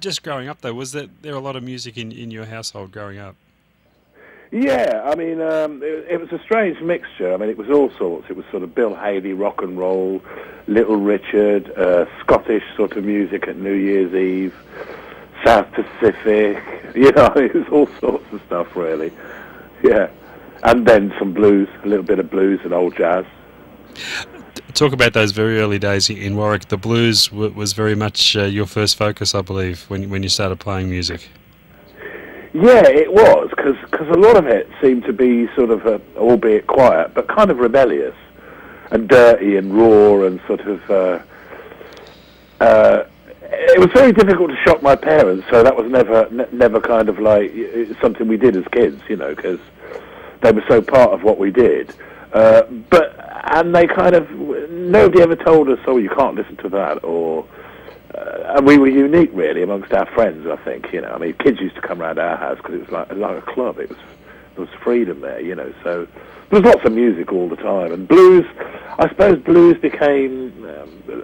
Just growing up, though, was there a lot of music in your household growing up? Yeah, I mean, it was a strange mixture. I mean, it was all sorts. It was sort of Bill Haley, rock and roll, Little Richard, Scottish sort of music at New Year's Eve, South Pacific, you know, it was all sorts of stuff, really. Yeah, and then some blues, a little bit of blues and old jazz. Talk about those very early days in Warwick. The blues was very much your first focus, I believe, when you started playing music. Yeah, it was, because a lot of it seemed to be sort of, albeit quiet, but kind of rebellious and dirty and raw and sort of... it was very difficult to shock my parents, so that was never kind of like something we did as kids, you know, because they were so part of what we did. And they kind of, nobody ever told us, oh, you can't listen to that, or... and we were unique, really, amongst our friends, I think, you know. I mean, kids used to come round our house because it was like a club. It was, there was freedom there, you know, so there was lots of music all the time. And blues, I suppose blues became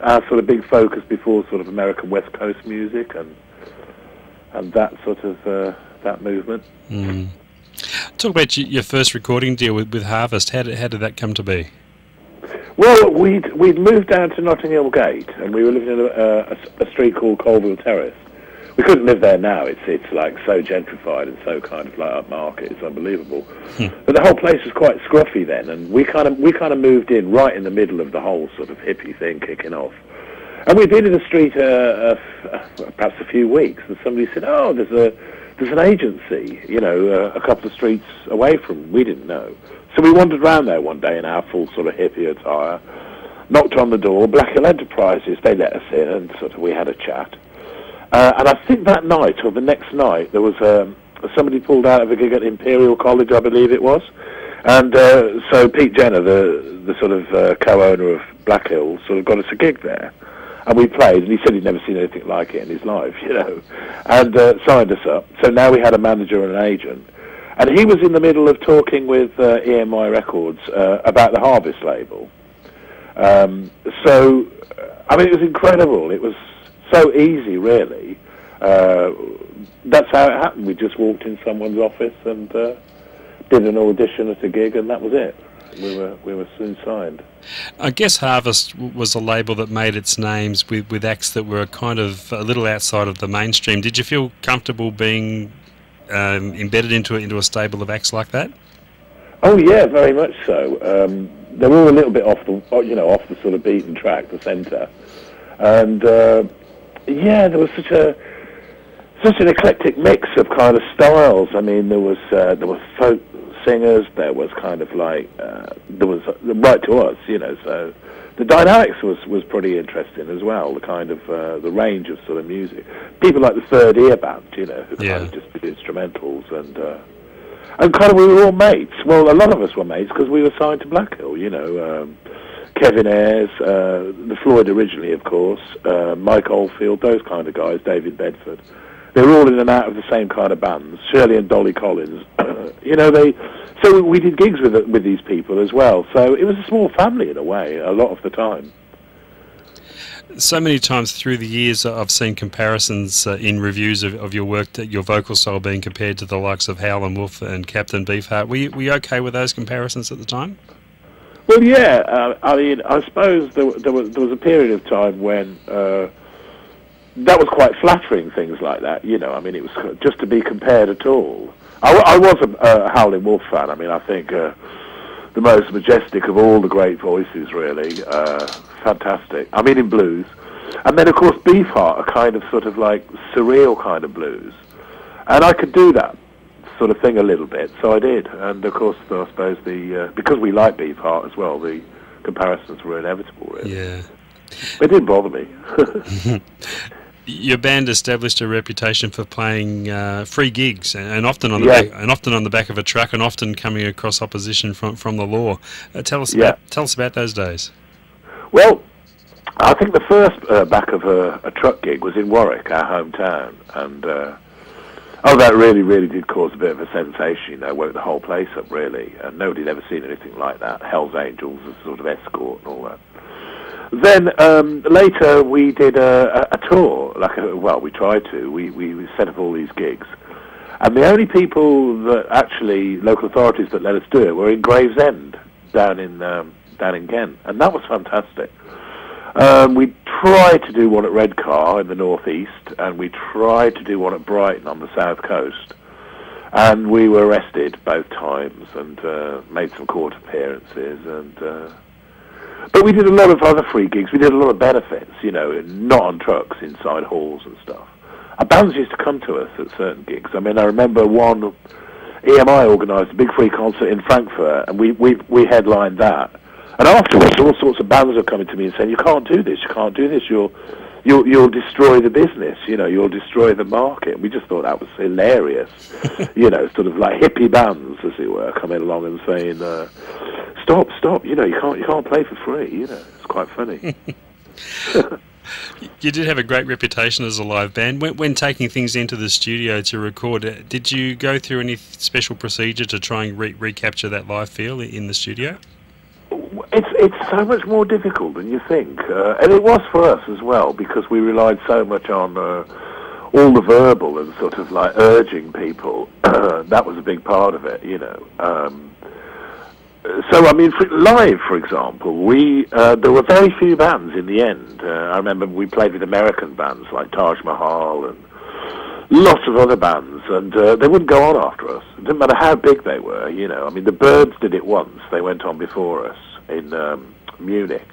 our sort of big focus before sort of American West Coast music and that sort of, that movement. Mm. Talk about your first recording deal with Harvest. How did that come to be? Well, we'd moved down to Notting Hill Gate, and we were living in a street called Colville Terrace. We couldn't live there now. It's like so gentrified and so kind of like upmarket. It's unbelievable. Hmm. But the whole place was quite scruffy then, and we kind of moved in right in the middle of the whole sort of hippie thing kicking off. And we'd been in the street perhaps a few weeks, and somebody said, "Oh, there's an agency, you know, a couple of streets away from." We didn't know. So we wandered round there one day in our full sort of hippie attire, knocked on the door, Black Hill Enterprises, they let us in, and sort of we had a chat. And I think that night, or the next night, there was somebody pulled out of a gig at Imperial College, I believe it was, and so Pete Jenner, the sort of co-owner of Black Hill, sort of got us a gig there. And we played, and he said he'd never seen anything like it in his life, you know, and signed us up. So now we had a manager and an agent. And he was in the middle of talking with EMI Records about the Harvest label. So, I mean, it was incredible. It was so easy, really. That's how it happened. We just walked in someone's office and did an audition at a gig, and that was it. We were soon signed. I guess Harvest was a label that made its names with acts that were kind of a little outside of the mainstream. Did you feel comfortable being... embedded into a stable of acts like that? Oh yeah, very much so. They were all a little bit off the sort of beaten track, the centre, and yeah, there was such an eclectic mix of kind of styles. I mean, there was folk singers, there was kind of like there was right to us, you know. So the dynamics was pretty interesting as well, the kind of, the range of sort of music. People like the Third Ear Band, you know, who kind of just did instrumentals, and kind of we were all mates. Well, a lot of us were mates because we were signed to Black Hill, you know. Kevin Ayers, the Floyd originally, of course, Mike Oldfield, those kind of guys, David Bedford. They were all in and out of the same kind of bands, Shirley and Dolly Collins. You know, so we did gigs with these people as well. So it was a small family in a way, a lot of the time. So many times through the years I've seen comparisons in reviews of your work, that your vocal style being compared to the likes of Howlin' Wolf and Captain Beefheart. Were you okay with those comparisons at the time? Well, yeah. I mean, I suppose there was a period of time when... that was quite flattering, things like that, you know. I mean, it was just to be compared at all. I was a Howlin' Wolf fan. I mean, I think the most majestic of all the great voices, really. Fantastic. I mean, in blues. And then, of course, Beefheart, a kind of sort of like surreal kind of blues. And I could do that sort of thing a little bit, so I did. And, of course, I suppose because we like Beefheart as well, the comparisons were inevitable, really. Yeah. It didn't bother me. Your band established a reputation for playing free gigs, and often on the back of a truck, and often coming across opposition from the law. Tell us about those days. Well, I think the first back of a truck gig was in Warwick, our hometown, and that really did cause a bit of a sensation. You know, woke the whole place up really, and nobody'd ever seen anything like that. Hell's Angels as sort of escort and all that. Then later we did a tour. Well, we tried to. We set up all these gigs, and the only people that actually local authorities that let us do it were in Gravesend, down in Kent, and that was fantastic. We tried to do one at Redcar in the northeast, and we tried to do one at Brighton on the south coast, and we were arrested both times and made some court appearances, and but we did a lot of other free gigs. We did a lot of benefits, you know, not on trucks, inside halls and stuff. Our bands used to come to us at certain gigs. I mean, I remember one, EMI organised a big free concert in Frankfurt, and we headlined that. And afterwards, all sorts of bands were coming to me and saying, "You can't do this. You can't do this. You'll destroy the business. You know, you'll destroy the market." We just thought that was hilarious. You know, sort of like hippie bands, as it were, coming along and saying, "Stop, stop. You know, you can't play for free." You know, it's quite funny. You did have a great reputation as a live band. When taking things into the studio to record, did you go through any special procedure to try and recapture that live feel in the studio? It's so much more difficult than you think, and it was for us as well, because we relied so much on all the verbal and sort of like urging people. That was a big part of it, you know. So I mean, live, for example, there were very few bands in the end. I remember we played with American bands like Taj Mahal and lots of other bands, and they wouldn't go on after us. It didn't matter how big they were, you know. I mean, the Birds did it once. They went on before us in Munich.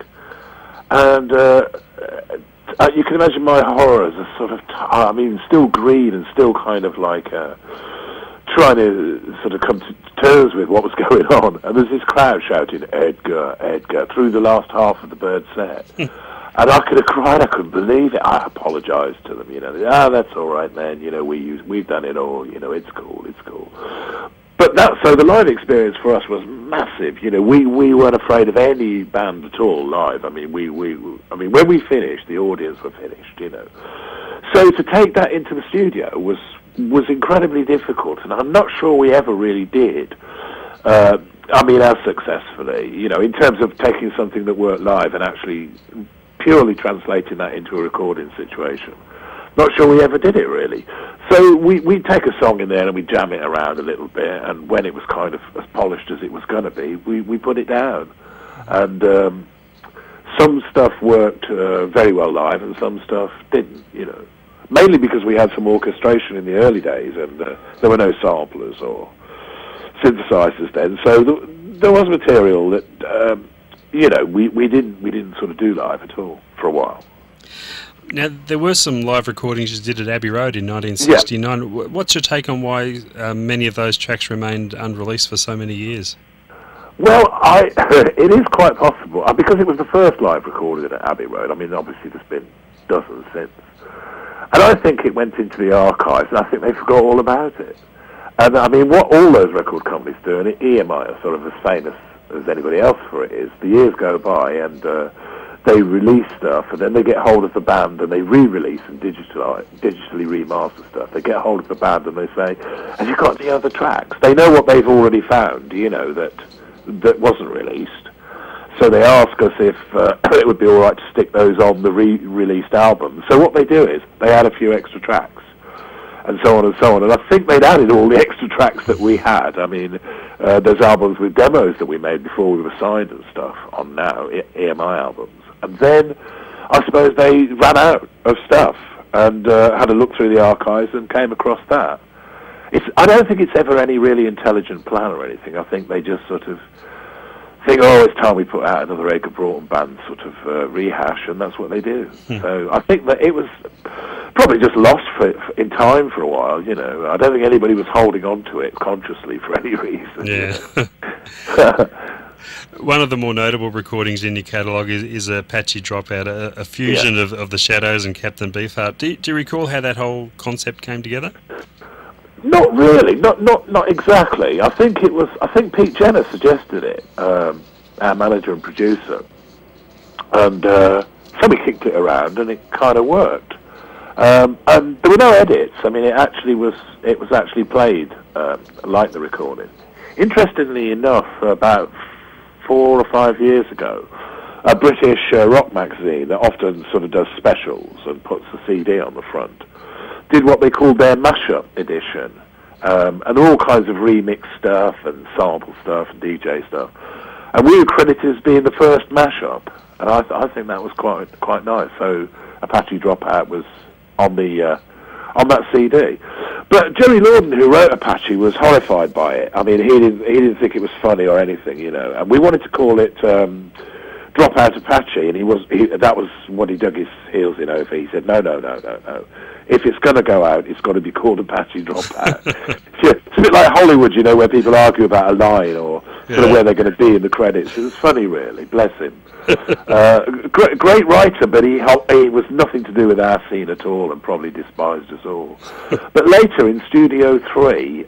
And you can imagine my horror as a sort of, I mean, still green and still kind of like trying to sort of come to terms with what was going on. And there's this crowd shouting, "Edgar, Edgar," through the last half of the Bird set. And I could have cried. I couldn't believe it. I apologised to them, you know. "Ah, that's all right, man. You know, we've done it all. You know, it's cool, it's cool." But that, so the live experience for us was massive. You know, we weren't afraid of any band at all live. I mean, I mean, when we finished, the audience were finished, you know. So to take that into the studio was incredibly difficult, and I'm not sure we ever really did. I mean, as successfully, you know, in terms of taking something that worked live and actually purely translating that into a recording situation. Not sure we ever did it, really. So we'd take a song in there and we'd jam it around a little bit, and when it was kind of as polished as it was going to be, we put it down. And some stuff worked very well live and some stuff didn't, you know. Mainly because we had some orchestration in the early days, and there were no samplers or synthesizers then, so there was material that... you know, we didn't sort of do live at all for a while. Now, there were some live recordings you did at Abbey Road in 1969. Yeah. What's your take on why many of those tracks remained unreleased for so many years? Well, it is quite possible, because it was the first live recording at Abbey Road. I mean, obviously there's been dozens since. And I think it went into the archives, and I think they forgot all about it. And I mean, what all those record companies do, and EMI are sort of as famous as anybody else for it is, the years go by and they release stuff, and then they get hold of the band and they re-release and digitally remaster stuff. They get hold of the band and they say, "Have you got any other tracks?" They know what they've already found, you know, that wasn't released. So they ask us if it would be all right to stick those on the re-released album. So what they do is they add a few extra tracks, and so on and so on. And I think they'd added all the extra tracks that we had. I mean, there's albums with demos that we made before we were signed and stuff on now, EMI albums. And then I suppose they ran out of stuff and had a look through the archives and came across that. I don't think it's ever any really intelligent plan or anything. I think they just sort of think, "Oh, it's time we put out another Edgar Broughton Band sort of rehash," and that's what they do. Hmm. So I think that it was probably just lost in time for a while, you know. I don't think anybody was holding on to it consciously for any reason. Yeah. You know? One of the more notable recordings in your catalogue is Apache Dropout, a fusion of The Shadows and Captain Beefheart. Do you recall how that whole concept came together? Not really, not exactly. I think it was. I think Pete Jenner suggested it, our manager and producer, and somebody kicked it around, and it kind of worked. And there were no edits. I mean, it was actually played like the recording. Interestingly enough, about 4 or 5 years ago, a British rock magazine that often sort of does specials and puts the CD on the front, did what they called their mashup edition, and all kinds of remix stuff and sample stuff and DJ stuff. And we were credited as being the first mashup, and I think that was quite nice. So Apache Dropout was on the on that CD. But Jerry Lorden, who wrote Apache, was horrified by it. I mean, he didn't think it was funny or anything, you know. And we wanted to call it Dropout Apache, and that was what he dug his heels in over. He said, no. If it's going to go out, it's got to be called Apache Dropout. It's a bit like Hollywood, you know, where people argue about a line or sort of where they're going to be in the credits. It was funny, really. Bless him. Great writer, but he was nothing to do with our scene at all and probably despised us all. But later in Studio 3,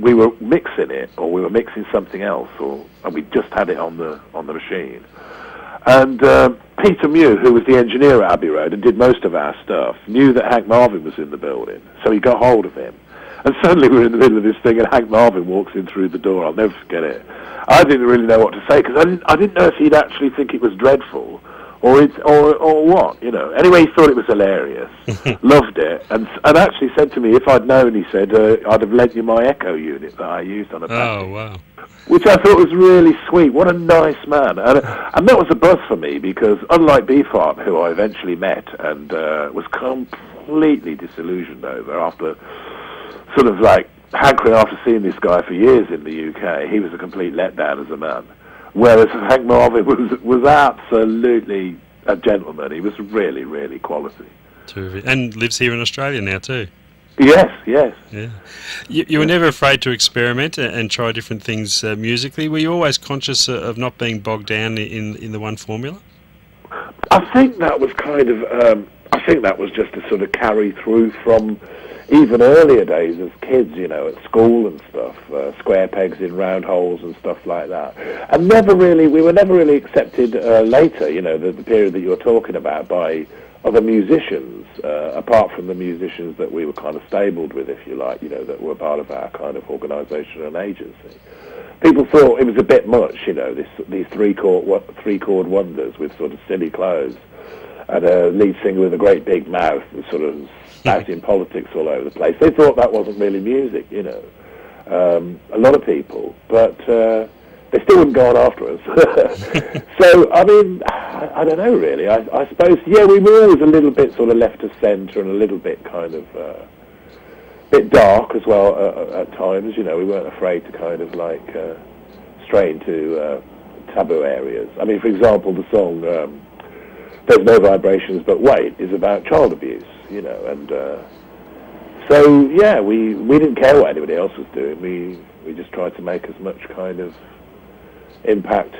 we were mixing it, or we were mixing something else, and we just had it on the machine. And Peter Mew, who was the engineer at Abbey Road and did most of our stuff, knew that Hank Marvin was in the building, so he got hold of him. And suddenly we're in the middle of this thing, and Hank Marvin walks in through the door. I'll never forget it. I didn't really know what to say, because I didn't know if he'd actually think it was dreadful or what, you know. Anyway, he thought it was hilarious, loved it, and actually said to me, if I'd known, he said, I'd have lent you my Echo unit that I used on Apache. Oh, wow. Which I thought was really sweet. What a nice man. And that was a buzz for me, because unlike Beefheart, who I eventually met and was completely disillusioned over after sort of like hankering after seeing this guy for years in the UK, he was a complete letdown as a man. Whereas Hank Marvin was absolutely a gentleman. He was really, really quality. Terrific. And lives here in Australia now too. Yes, yes. Yeah. You were never afraid to experiment and try different things musically. Were you always conscious of not being bogged down in the one formula? I think that was kind of... I think that was just a sort of carry through from even earlier days as kids, you know, at school and stuff, square pegs in round holes and stuff like that. And we were never really accepted later, you know, the period that you're talking about, by other musicians, apart from the musicians that we were kind of stabled with, if you like, you know, that were part of our kind of organisation and agency. People thought it was a bit much, you know, these three chord wonders with sort of silly clothes, and a lead singer with a great big mouth and sort of spouting politics all over the place. They thought that wasn't really music, you know, a lot of people, but they still wouldn't go on after us. So, I mean, I don't know, really. I suppose, yeah, we were always a little bit sort of left of centre and a little bit kind of bit dark as well at times, you know. We weren't afraid to kind of like stray into taboo areas. I mean, for example, the song... There's No Vibrations But Wait is about child abuse, you know, and so, yeah, we didn't care what anybody else was doing. We just tried to make as much kind of impact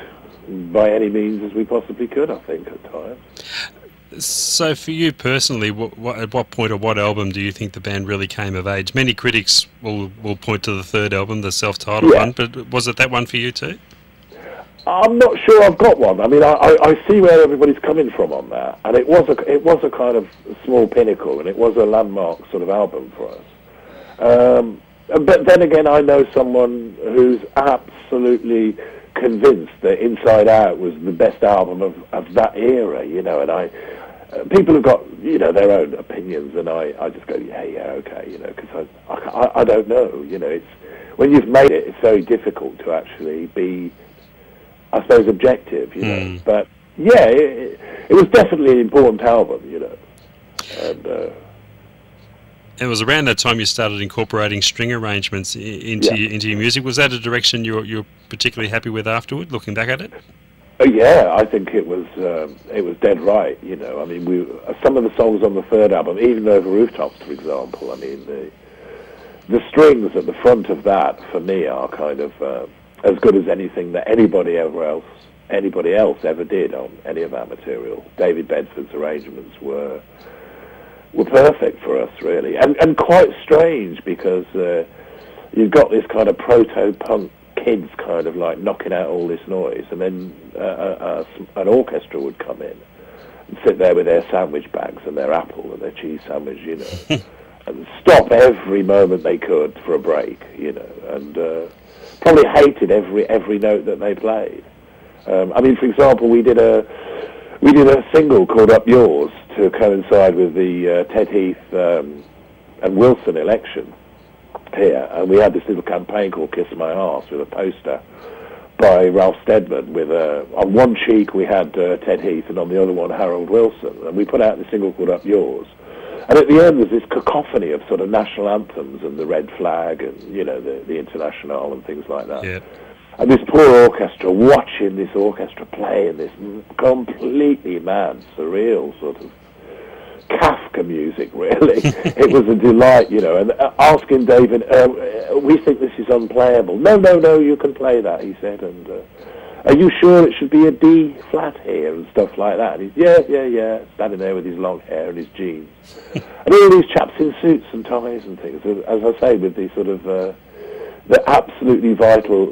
by any means as we possibly could, I think, at times. So for you personally, at what point or what album do you think the band really came of age? Many critics will point to the third album, the self-titled one, but was it that one for you too? I'm not sure I've got one. I mean, I see where everybody's coming from on that, and it was a kind of small pinnacle, and it was a landmark sort of album for us. But then again, I know someone who's absolutely convinced that Inside Out was the best album of that era, you know, and people have got, you know, their own opinions, and I just go, yeah, okay, you know, because I don't know, you know. It's when you've made it, it's very difficult to actually be, I suppose, objective, you know. But yeah, it was definitely an important album, you know. And it was around that time you started incorporating string arrangements into your music. Was that a direction you're particularly happy with afterward, looking back at it? Yeah, I think it was dead right, you know. I mean, some of the songs on the third album, even Over Rooftops, for example. I mean, the strings at the front of that for me are kind of as good as anything that anybody else ever did on any of our material. David Bedford's arrangements were perfect for us, really, and quite strange, because you've got this kind of proto-punk kids kind of like knocking out all this noise, and then an orchestra would come in and sit there with their sandwich bags and their apple and their cheese sandwich, you know, and stop every moment they could for a break, you know, and... Probably hated every note that they played. I mean, for example, we did a we did a single called Up Yours to coincide with the Ted Heath and Wilson election here, and we had this little campaign called Kiss My Arse with a poster by Ralph Steadman with on one cheek we had Ted Heath and on the other one Harold Wilson, and we put out the single called Up Yours. And at the end was this cacophony of sort of national anthems and the Red Flag and, you know, the International and things like that. Yeah. And this poor orchestra, watching this orchestra play in this completely mad, surreal sort of Kafka music, really. It was a delight, you know, and asking David, we think this is unplayable. No, no, no, you can play that, he said, and are you sure it should be a D flat here and stuff like that? And he's, yeah, yeah, yeah, standing there with his long hair and his jeans. And all these chaps in suits and ties and things, as I say, with the sort of, the absolutely vital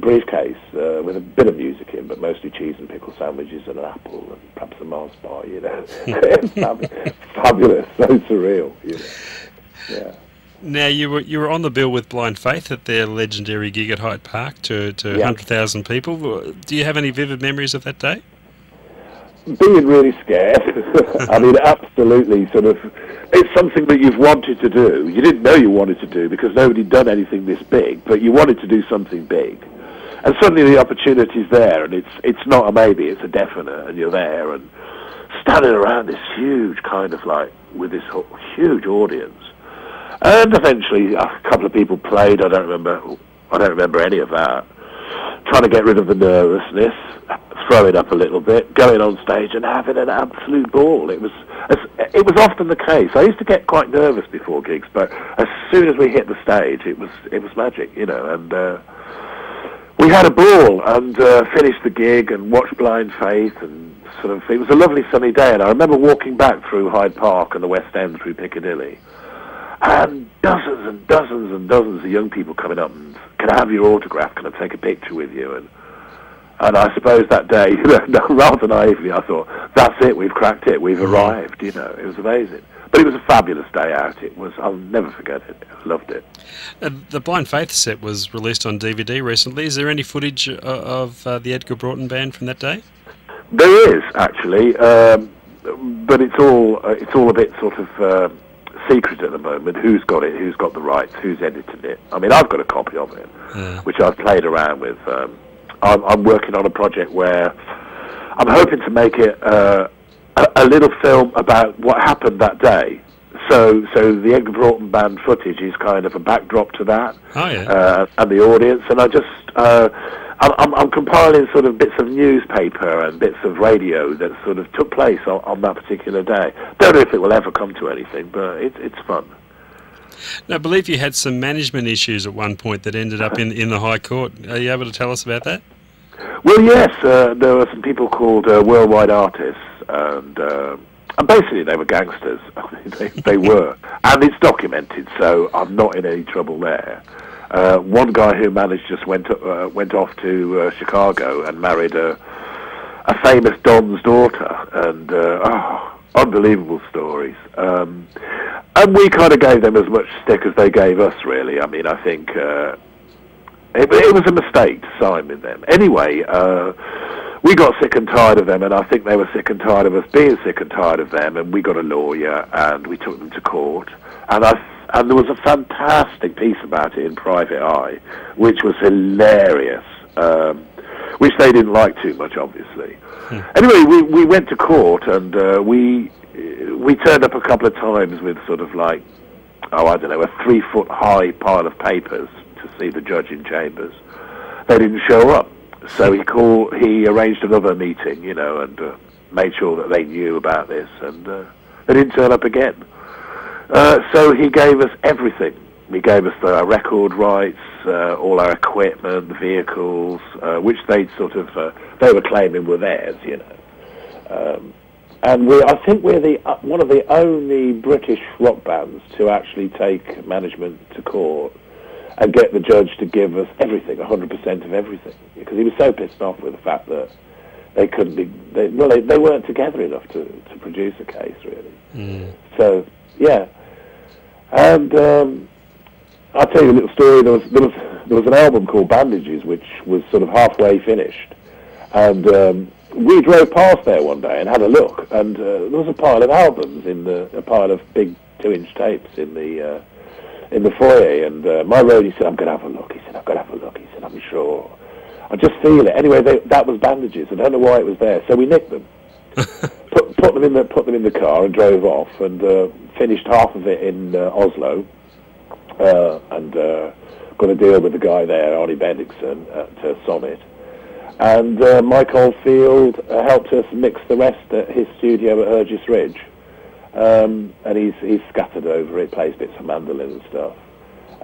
briefcase with a bit of music in, but mostly cheese and pickle sandwiches and an apple and perhaps a Mars bar, you know. Fabulous, so surreal, you know. Yeah. Now, you were on the bill with Blind Faith at their legendary gig at Hyde Park to 100,000 people. Do you have any vivid memories of that day? Being really scared. I mean, absolutely sort of... It's something that you've wanted to do. You didn't know you wanted to do because nobody'd done anything this big, but you wanted to do something big. And suddenly the opportunity's there, and it's not a maybe, it's a definite, and you're there, and standing around this huge kind of like... with this whole huge audience. And eventually a couple of people played, I don't remember any of that. Trying to get rid of the nervousness, throwing up a little bit, going on stage and having an absolute ball. It was often the case. I used to get quite nervous before gigs, but as soon as we hit the stage, it was magic, you know, and we had a ball and finished the gig and watched Blind Faith and sort of, it was a lovely sunny day, and I remember walking back through Hyde Park and the West End through Piccadilly. And dozens and dozens and dozens of young people coming up and, can I have your autograph, can I take a picture with you? And I suppose that day, you know, rather naively, I thought, that's it, we've cracked it, we've arrived, you know. It was amazing. But it was a fabulous day out. It was, I'll never forget it. I loved it. The Blind Faith set was released on DVD recently. Is there any footage of the Edgar Broughton Band from that day? There is, actually, but it's all a bit sort of... secret at the moment, who's got it, who's got the rights, who's edited it. I mean, I've got a copy of it, which I've played around with. I'm working on a project where I'm hoping to make it a little film about what happened that day. So the Edgar Broughton Band footage is kind of a backdrop to that, and the audience. And I just, I'm compiling sort of bits of newspaper and bits of radio that sort of took place on that particular day. Don't know if it will ever come to anything, but it's fun. Now, I believe you had some management issues at one point that ended up in the High Court. Are you able to tell us about that? Well, yes. There were some people called Worldwide Artists and... And basically they were gangsters, they were, and it's documented, so I'm not in any trouble there. One guy who managed just went off to Chicago and married a famous Don's daughter, and unbelievable stories. And we kind of gave them as much stick as they gave us, really. I mean, I think it was a mistake to sign with them. Anyway... we got sick and tired of them, and I think they were sick and tired of us being sick and tired of them, and we got a lawyer, and we took them to court, and there was a fantastic piece about it in Private Eye, which was hilarious, which they didn't like too much, obviously. Anyway, we went to court, and we turned up a couple of times with sort of like, oh, I don't know, a 3-foot-high pile of papers to see the judge in chambers. They didn't show up. So he arranged another meeting, you know, and made sure that they knew about this, and they didn't turn up again. So he gave us everything. He gave us our record rights, all our equipment, vehicles, which they'd sort of, they were claiming were theirs, you know. And I think we're one of the only British rock bands to actually take management to court and get the judge to give us everything, 100% of everything, because he was so pissed off with the fact that they couldn't be... They weren't together enough to produce a case, really. So, yeah. And I'll tell you a little story. There was an album called Bandages, which was sort of halfway finished, And we drove past there one day and had a look, and there was a pile of albums in the, a pile of big 2-inch tapes in the foyer, and my roadie said, "I'm going to have a look." He said, "I've got to have a look." He said, "I'm sure. I just feel it." Anyway, that was Bandages. I don't know why it was there. So we nicked them, put them in the car, and drove off, and finished half of it in Oslo, and got a deal with the guy there, Arnie Bendixson at Sonnet, and Mike Oldfield helped us mix the rest at his studio at Hurgis Ridge, and he's scattered over it, plays bits of mandolin and stuff.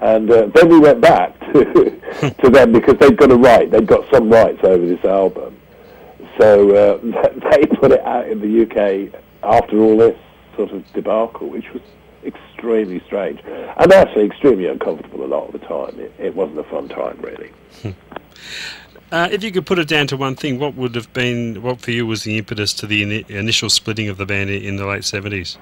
And then we went back to them because they'd got a right. They'd got some rights over this album, so they put it out in the UK after all this sort of debacle, which was extremely strange and actually extremely uncomfortable a lot of the time. It wasn't a fun time, really. If you could put it down to one thing, what would have been, what for you was the impetus to the initial splitting of the band in the late '70s?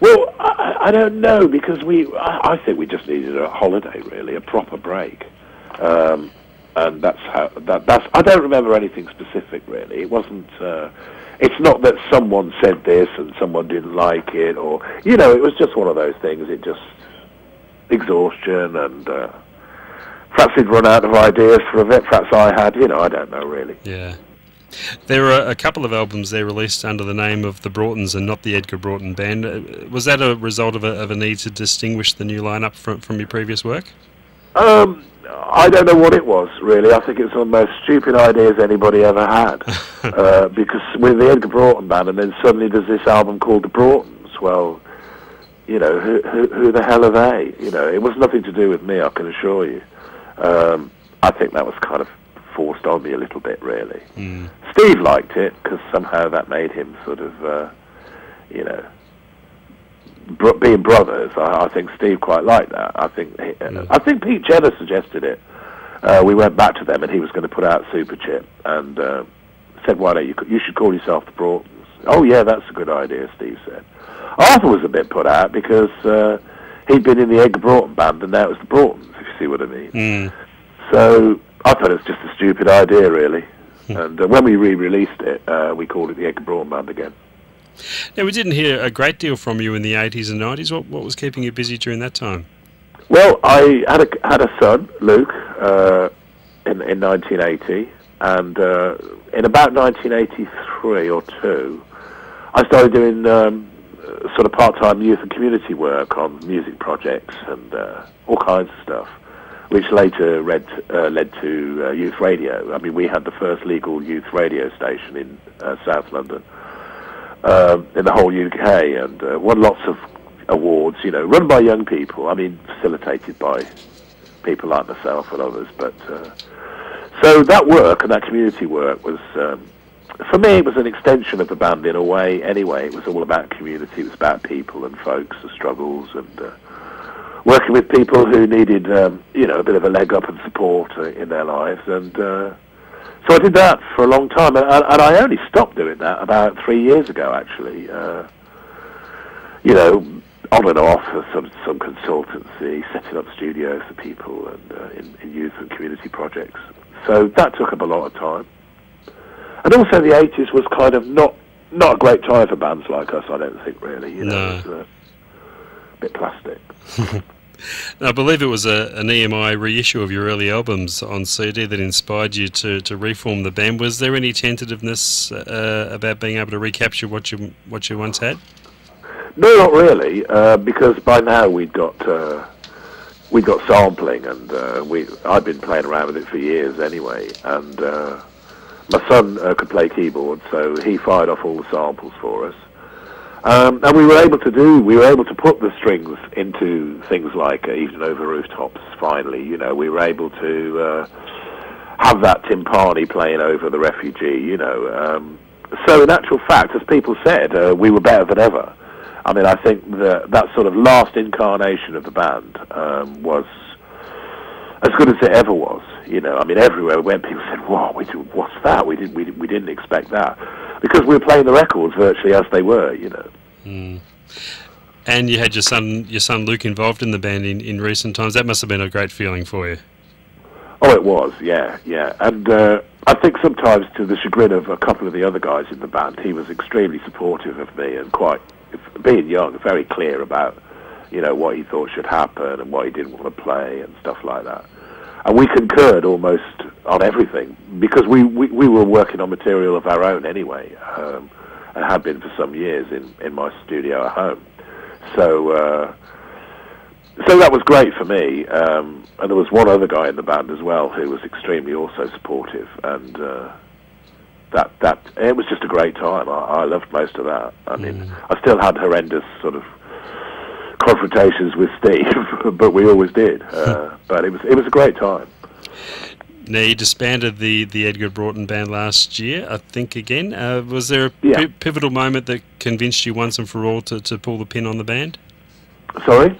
Well, I don't know, because I think we just needed a holiday, really, a proper break, and that's how. That's. I don't remember anything specific, really. It wasn't. It's not that someone said this and someone didn't like it, or you know, it was just one of those things. It just exhaustion, and perhaps we'd run out of ideas for a bit. Perhaps I had, you know, I don't know, really. Yeah. There were a couple of albums there released under the name of the Broughtons and not the Edgar Broughton Band. Was that a result of a need to distinguish the new lineup from your previous work? I don't know what it was, really. I think it's one of the most stupid ideas anybody ever had. Because with the Edgar Broughton Band, and then suddenly there's this album called The Broughtons. Well, you know, who the hell are they? You know, it was nothing to do with me, I can assure you. I think that was kind of forced on me a little bit, really. Mm. Steve liked it because somehow that made him sort of, you know, being brothers. I think Steve quite liked that. I think he, I think Pete Jenner suggested it. We went back to them, and he was going to put out Superchip, and said, "Why don't you? You should call yourself the Broughtons." "Oh yeah, that's a good idea," Steve said. Arthur was a bit put out because he'd been in the Edgar Broughton Band, and now it was the Broughtons, if you see what I mean. Mm. So I thought it was just a stupid idea, really. And when we re-released it, we called it the Edgar Broughton Band again. Now, we didn't hear a great deal from you in the 80s and 90s. What was keeping you busy during that time? Well, I had a son, Luke, in 1980, and in about 1983 or 2, I started doing sort of part-time youth and community work on music projects and all kinds of stuff, which later led to youth radio. I mean, we had the first legal youth radio station in South London, in the whole UK, and won lots of awards, you know, run by young people. I mean, facilitated by people like myself and others. But so that work and that community work was, for me, it was an extension of the band in a way. Anyway, it was all about community. It was about people and folks and struggles, and working with people who needed, you know, a bit of a leg up and support in their lives. And so I did that for a long time, and I only stopped doing that about 3 years ago, actually. You know, on and off, some consultancy, setting up studios for people, and in youth and community projects. So that took up a lot of time. And also the 80s was kind of not a great time for bands like us, I don't think, really. You know, it was a bit plastic. Now, I believe it was an EMI reissue of your early albums on CD that inspired you to reform the band. Was there any tentativeness about being able to recapture what you once had? No, not really, because by now we'd got sampling, and I'd been playing around with it for years anyway, and my son could play keyboard, so he fired off all the samples for us. And we were able to put the strings into things like even Over Rooftops, finally, you know. We were able to have that timpani playing over The Refugee, you know. So in actual fact, as people said, we were better than ever. I mean, I think that sort of last incarnation of the band was as good as it ever was, you know. I mean, everywhere we went, people said, "Wow, what's that? We didn't expect that," because we were playing the records virtually as they were, you know. Mm. And you had your son Luke involved in the band in recent times. That must have been a great feeling for you. Oh, it was, yeah, yeah. And I think sometimes, to the chagrin of a couple of the other guys in the band, he was extremely supportive of me and quite, being young, very clear about, you know, what he thought should happen and what he didn't want to play and stuff like that. And we concurred almost on everything, because we were working on material of our own anyway, and had been for some years in my studio at home. So so that was great for me. And there was one other guy in the band as well who was extremely also supportive, and that it was just a great time. I loved most of that. I mean, I still had horrendous sort of confrontations with Steve, but we always did. But it was a great time. Now, you disbanded the Edgar Broughton Band last year, I think, again. Was there a pivotal moment that convinced you once and for all to pull the pin on the band? Sorry?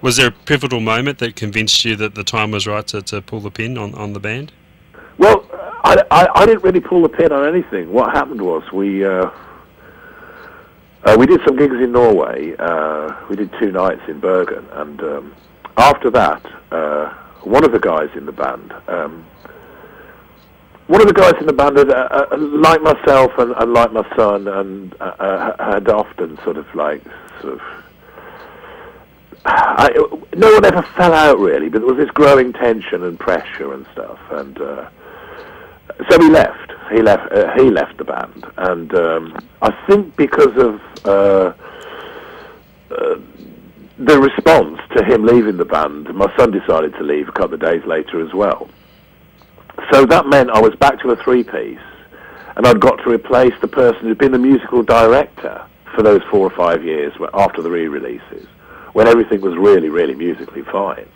Was there a pivotal moment that convinced you that the time was right to pull the pin on the band? Well, I didn't really pull the pin on anything. What happened was we did some gigs in Norway. We did 2 nights in Bergen, and after that, one of the guys in the band, like myself and like my son, and had often no one ever fell out really, but there was this growing tension and pressure and stuff, and so he left. He left the band, and I think because of the response to him leaving the band, my son decided to leave a couple of days later as well. So that meant I was back to a 3-piece, and I'd got to replace the person who'd been the musical director for those 4 or 5 years after the re-releases, when everything was really, really musically fine.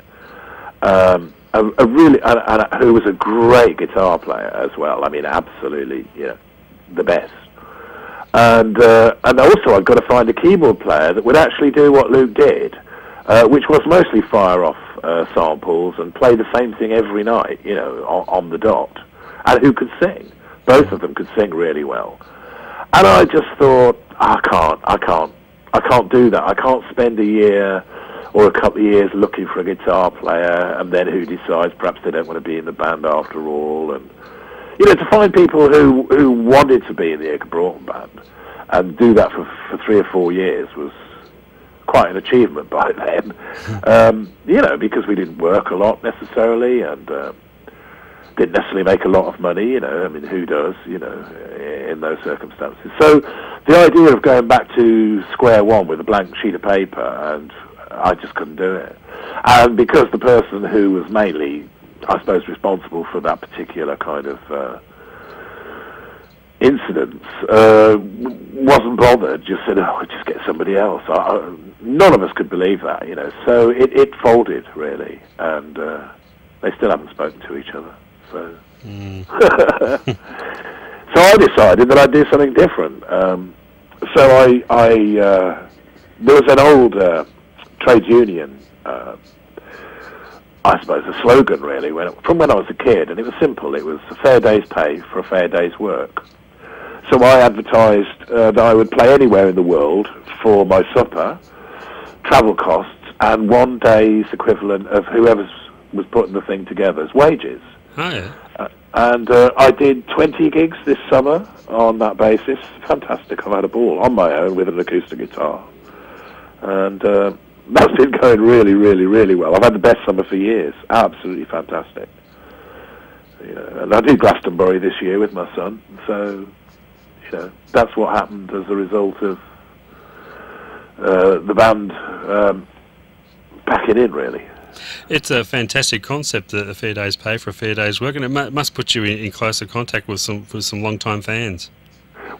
Who was a great guitar player as well. I mean, absolutely, you know, the best. And also, I've got to find a keyboard player that would actually do what Luke did, which was mostly fire off samples and play the same thing every night, you know, on the dot, and who could sing. Both of them could sing really well. And I just thought, I can't do that. I can't spend a year or a couple of years looking for a guitar player, and then who decides perhaps they don't want to be in the band after all. And, you know, to find people who wanted to be in the Edgar Broughton Band and do that for 3 or 4 years was quite an achievement by then, you know, because we didn't work a lot necessarily, and didn't necessarily make a lot of money, you know. I mean, who does, you know, in those circumstances? So the idea of going back to square one with a blank sheet of paper, and I just couldn't do it. And because the person who was mainly, I suppose, responsible for that particular kind of incidents wasn't bothered, just said, oh, just get somebody else. None of us could believe that, you know. So it folded, really. And they still haven't spoken to each other. So, so I decided that I'd do something different. So there was an old trade union, I suppose, a slogan really, from when I was a kid, and it was simple. It was a fair day's pay for a fair day's work. So I advertised that I would play anywhere in the world for my supper, travel costs, and 1 day's equivalent of whoever was putting the thing together's wages. Oh, yeah. And I did 20 gigs this summer on that basis. Fantastic. I've had a ball on my own with an acoustic guitar. And that's been going really, really, really well. I've had the best summer for years. Absolutely fantastic. You know, and I did Glastonbury this year with my son. So, you know, that's what happened as a result of the band packing in, really. It's a fantastic concept, a fair day's pay for a fair day's work, and it must put you in closer contact with some long-time fans.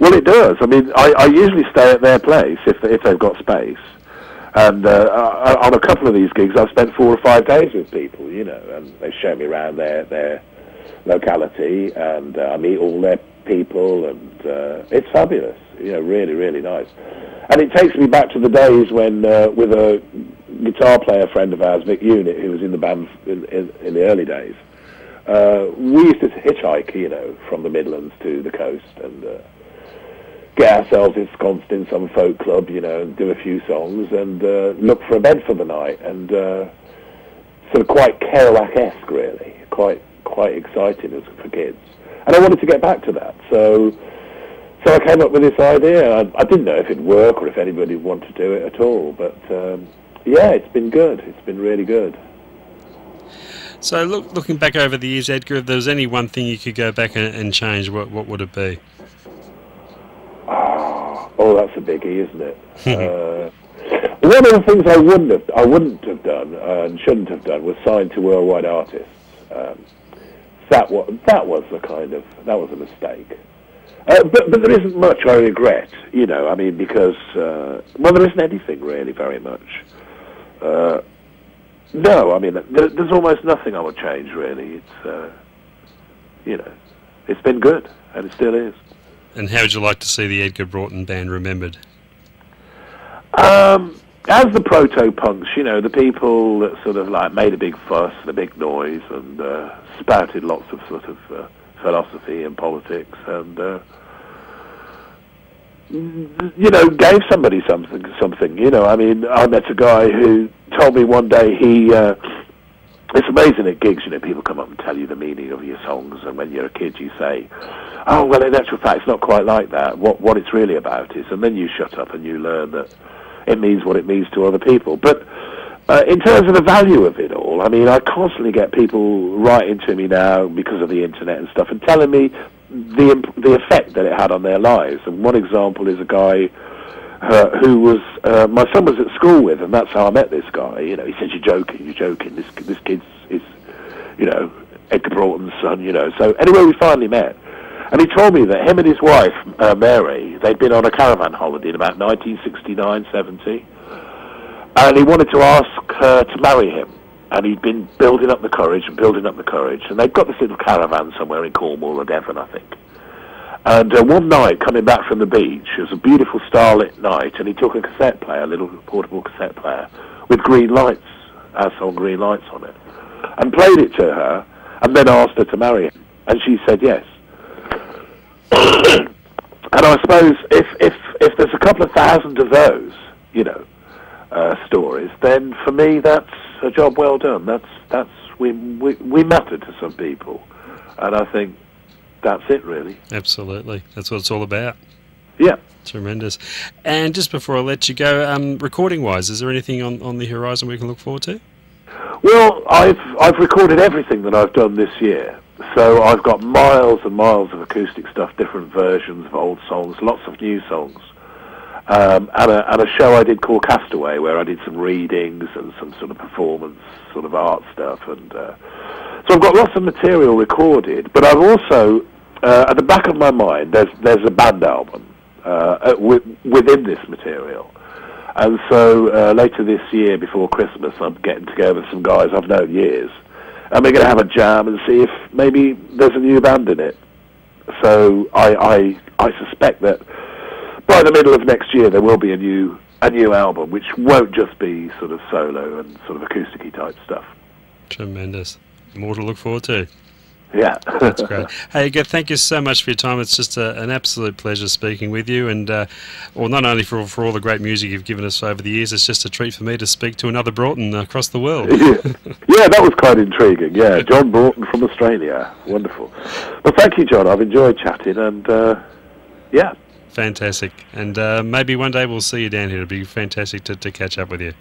Well, it does. I mean, I usually stay at their place if they've got space. And on a couple of these gigs, I've spent 4 or 5 days with people, you know, and they show me around their locality, and I meet all their people, and it's fabulous, you know, really, really nice. And it takes me back to the days when, with a guitar player friend of ours, Mick Unit, who was in the band in the early days, we used to hitchhike, you know, from the Midlands to the coast, and get ourselves ensconced in some folk club, you know, and do a few songs, and look for a bed for the night. And sort of quite Kerouac-esque, really, quite exciting for kids. And I wanted to get back to that, so I came up with this idea. I didn't know if it'd work or if anybody would want to do it at all, but yeah, it's been good. It's been really good. So looking back over the years, Edgar, if there was any one thing you could go back and change, what would it be? Oh, that's a biggie, isn't it? One of the things I wouldn't have done and shouldn't have done was sign to Worldwide Artists. That was a mistake. But there isn't much I regret, you know. I mean, because well, there isn't anything really very much. No, I mean, there's almost nothing I would change really. It's you know, it's been good and it still is. And how would you like to see the Edgar Broughton Band remembered? As the proto-punks, you know, the people that sort of like made a big fuss and a big noise and spouted lots of sort of philosophy and politics and, you know, gave somebody something, you know. I mean, I met a guy who told me one day he... It's amazing at gigs, you know, people come up and tell you the meaning of your songs, and when you're a kid you say, oh, well, in actual fact, it's not quite like that. What it's really about is, and then you shut up and you learn that it means what it means to other people. But in terms of the value of it all, I mean, I constantly get people writing to me now because of the internet and stuff and telling me the effect that it had on their lives. And one example is a guy... who was my son was at school with, and that's how I met this guy. You know, he said, "You're joking. This kid is, you know, Edgar Broughton's son. You know." So anyway, we finally met, and he told me that him and his wife Mary, they'd been on a caravan holiday in about 1969-70, and he wanted to ask her to marry him. And he'd been building up the courage, and they'd got this little caravan somewhere in Cornwall or Devon, I think. And one night, coming back from the beach, it was a beautiful starlit night, and he took a cassette player, a little portable cassette player, with green lights, asshole green lights on it, and played it to her, and then asked her to marry him. And she said yes. And I suppose if there's a couple of thousand of those, you know, stories, then for me that's a job well done. We matter to some people, and I think that's it, really. Absolutely. That's what it's all about. Yeah. Tremendous. And just before I let you go, recording-wise, is there anything on the horizon we can look forward to? Well, I've recorded everything that I've done this year. So I've got miles and miles of acoustic stuff, different versions of old songs, lots of new songs. And a show I did called Castaway, where I did some readings and some sort of performance, sort of art stuff. And so I've got lots of material recorded, but I've also... at the back of my mind, there's a band album within this material. And so later this year, before Christmas, I'm getting together with some guys I've known years. And we're going to have a jam and see if maybe there's a new band in it. So I suspect that by the middle of next year, there will be a new album, which won't just be sort of solo and sort of acoustic-y type stuff. Tremendous. More to look forward to. Yeah. That's great. Hey, Edgar, thank you so much for your time. It's just an absolute pleasure speaking with you, and well, not only for all the great music you've given us over the years, it's just a treat for me to speak to another Broughton across the world. Yeah, that was quite intriguing, yeah. John Broughton from Australia. Wonderful. Well, thank you, John. I've enjoyed chatting, and yeah. Fantastic. And maybe one day we'll see you down here. It'd be fantastic to catch up with you.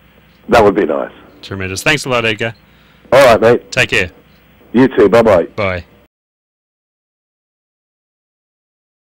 That would be nice. Tremendous. Thanks a lot, Edgar. All right, mate. Take care. You too. Bye-bye. Bye.